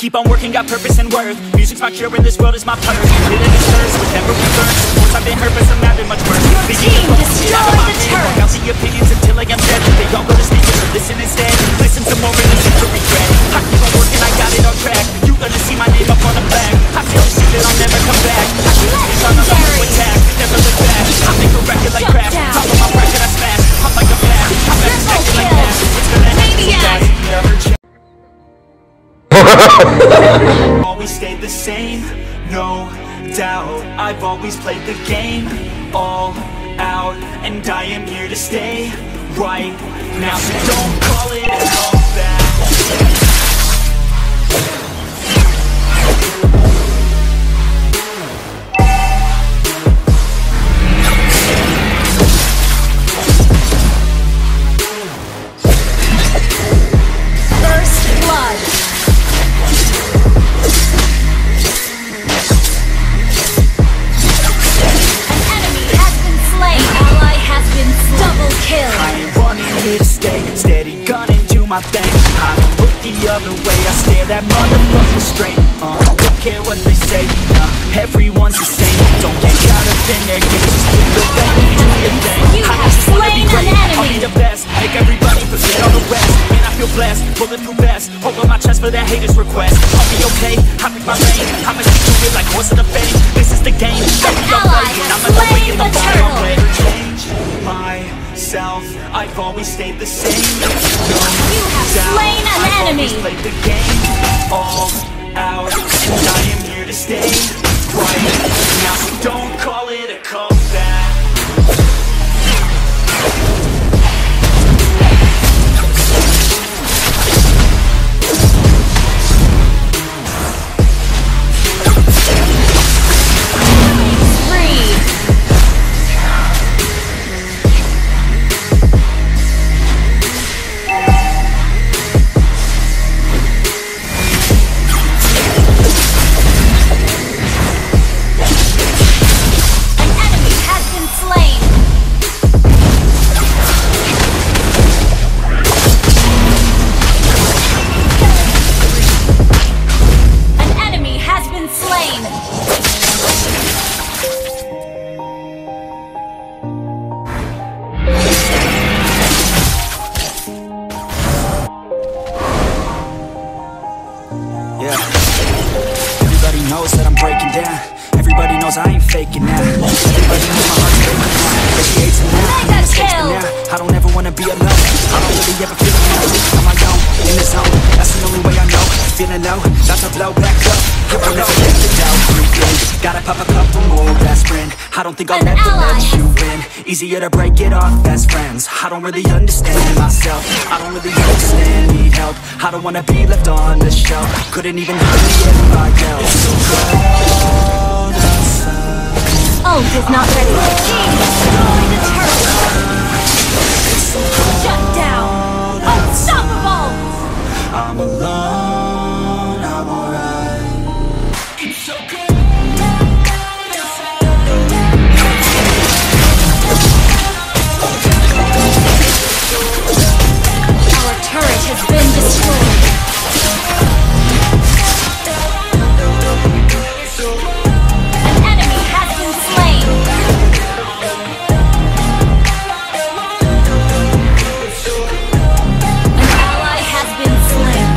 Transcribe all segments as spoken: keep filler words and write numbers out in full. keep on working, got purpose and worth. Music's my cure and this world is my purpose. Living is cursed with never returns. Once I've been hurt, but some have been much worse. The team destroyed the turret. I'll see opinions until I am dead. They all go to speakers, so listen instead. Listen to more and listen to regret. I keep on working, I got it on track. You gonna see my name up on the flag. I feel the shit that I'll never come back. I feel like it's on the line to attack. Never look back. I make a record like crap. Top of my bracket, I smash. I'm like a flash. I'm back to second like that. It's gonna happen. Always stayed the same, no doubt. I've always played the game all out, and I am here to stay right now. So don't call it all back. My thing. I don't look the other way, I stare that motherfucker straight. uh, I don't care what they say, nah, everyone's the same. Don't get caught up in their game, just keep the thing, do your thing. You I have just wanna be great, I'll be the best. Make everybody forget all the rest. Man, I feel blessed, bulletproof vest. Hold on my chest for that haters request. I'll be okay, I'm in my lane. I'ma stick to it like horse of the fame. This is the game, I'll be okay. I'ma go in the wrong way. Change myself, I've always stayed the same. Slain an I've enemy. Played the game all out, and I am here to stay right now. So don't call it a comeback. I don't think I'll ever let you in. Easier to break it off best friends. I don't really understand myself. I don't really understand, need help. I don't wanna be left on the shelf. Couldn't even hurt me if I yelled. It's so cold outside. Oh, it's not ready. The king destroyed the turret. Shut down. Unstoppable. I'm alone. I'm alright. It's so cold. Has been destroyed. An enemy has been slain. An ally has been slain.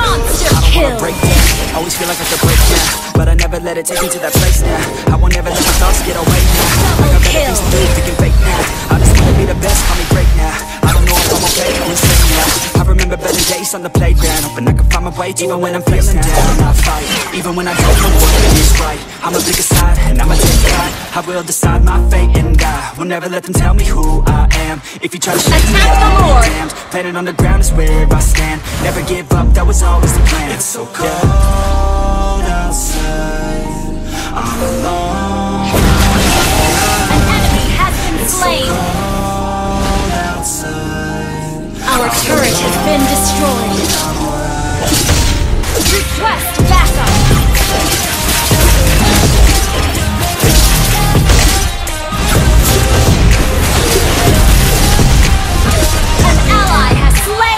Monster kill. I always feel like I could break down, but I never let it take me to that place now. I won't ever let my thoughts get away now. Like I've got things to do, thinking fake now. Be the best, call me great now. I don't know if I'm okay, I'm insane now. I remember better days on the playground. Hoping I can find my way, even when I'm feeling down. I fight, even when I don't know what is right. I'ma pick a side, and I'ma take pride. I will decide my fate and die. Will never let them tell me who I am. If you try to shake me, I'll be damned. Planet on the ground is where I stand. Never give up, that was always the plan. It's so cold yeah. outside. I'm alone. An enemy has been slain. Our turret has been destroyed. Request backup. An ally has slain.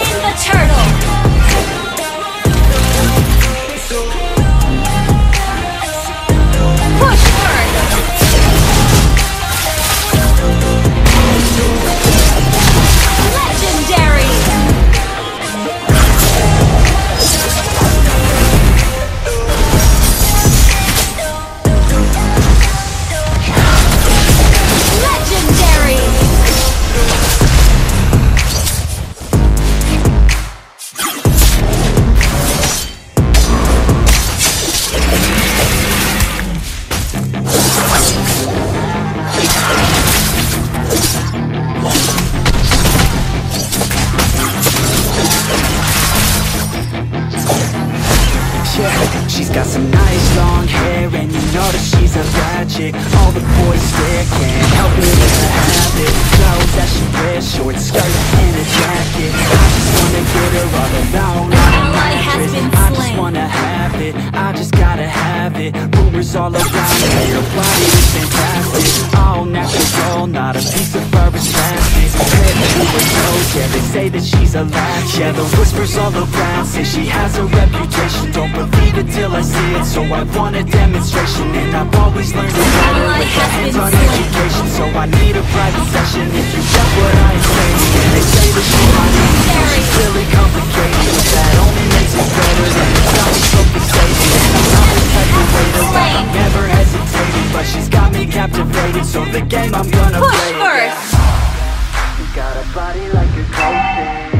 got some nice long hair, and you know that she's a bad chick. All the boys stare, can't help it, it's a habit. Clothes that she wears, short skirt and a jacket. I just wanna get her all alone on a mattress. I just wanna have it, I just gotta have it. Rumors all around me, your body is fantastic. All natural, not a piece of fur is plastic. Compared to her clothes, yeah, they say that she's a latch. Yeah, the whispers all around say she has a reputation. Don't believe it till I see it, so I want a demonstration. And I've always learned to follow with a hands-on education, so I need a private session if you get what I am saying. And they say that she's my name, so she's really complicated. That only makes it better, that it's not so fixated. And I'm not the type of waiter, like I'm never hesitating, but she's got me captivated, so the game I'm gonna Push play first. You got a body like a coaster.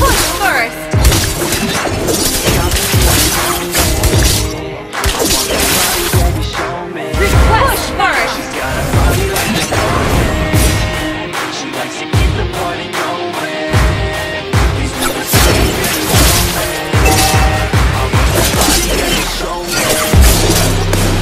Push first! Push first! She's got a body like a coaster. She likes to keep the party going. These people say that it's over. I want that body that you show me. Yeah.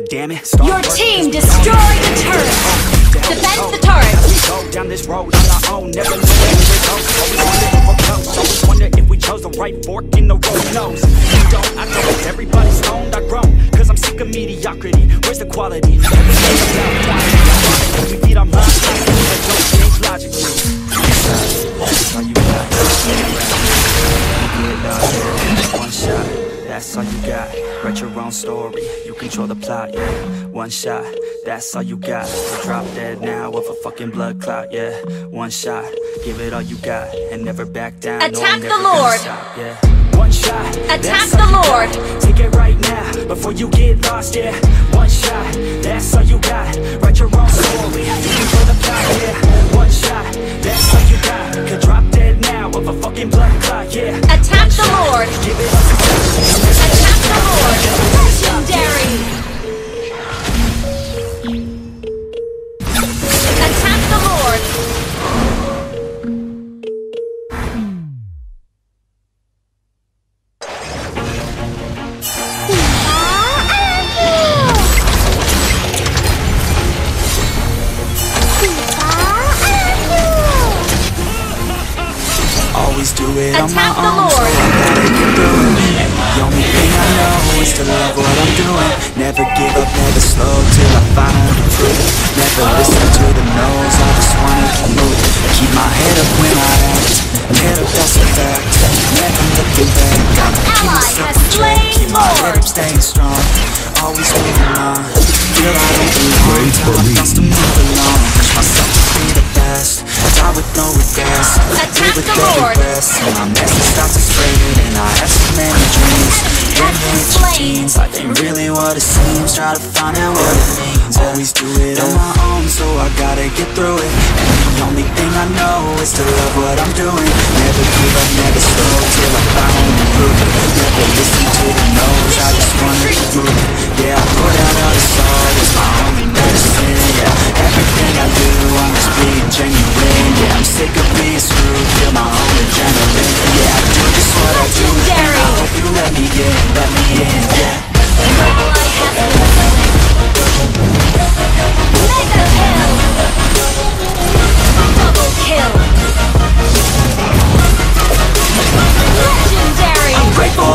corner, damn it. Start Your team destroyed the turret. Defend the turret. Go down this road on our own, never know where we go. Always wonder if we chose the right fork in the road. Knows we don't, I don't. Everybody's stoned, I groan. Cause I'm sick of mediocrity. Where's the quality? We beat our minds, but don't think logically. That's all you got. One shot, that's all you got. Write your own story, you control the plot, yeah. One shot, that's all you got. Drop dead now of a fucking blood clot, yeah. One shot, give it all you got, and never back down. Attack the Lord! Stop, yeah. One shot, attack the Lord! Take it right now, before you get lost, yeah. One shot, that's all you got. Write your own story, you control the plot, yeah. One shot, that's all you got. Could drop dead now of a fucking blood clot, yeah. Attack the Lord! Give it all you got. Attack the Lord! Legendary! Attack the Lord! Aww, I love you! Aww, I love you! Always do it on my own, so I gotta do it. The only thing I know is to love what I'm doing. Never give up, never slow till I find the truth. Never listen to the no's, I just wanna move. Keep my head up when I act, head up, that's a fact. Never looking back, I'ma keep myself in check. Keep my head up, staying strong, always moving on. Feel I don't belong, tell my thoughts to move along. Push myself to be the best, die with no regrets. Live with no regrets, and my message starts to spread. And I have so many dreams. Jeans. Life ain't really what it seems. Try to find out what it means. Always do it on my own, so I gotta get through it. And the only thing I know is to love what I'm doing. Never give up, never slow till I find the proof. Never listen to the no's, I just wanna move. Yeah, I put out all the soul, it's my only medicine. Yeah, everything I do, I'm just being genuine. Yeah, I'm sick of being screwed, feel my own adrenaline. Yeah, I do just what I do, and I hope you let me in. Let me in, yeah. Mega kill. Double kill. Legendary. I'm grateful, oh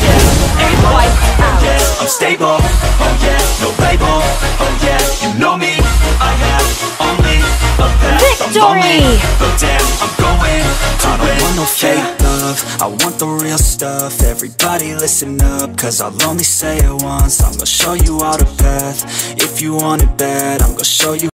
yeah. Ain't wiped out, yeah. I'm stable, oh yeah. No label, oh yeah. You know me, I have only a path. Victory. But damn, I'm going to win. I don't want no fake love, I want the real stuff. Everybody listen up, cause I'll only say it once. I'm gonna show you all the path. If you want it bad, I'm gonna show you.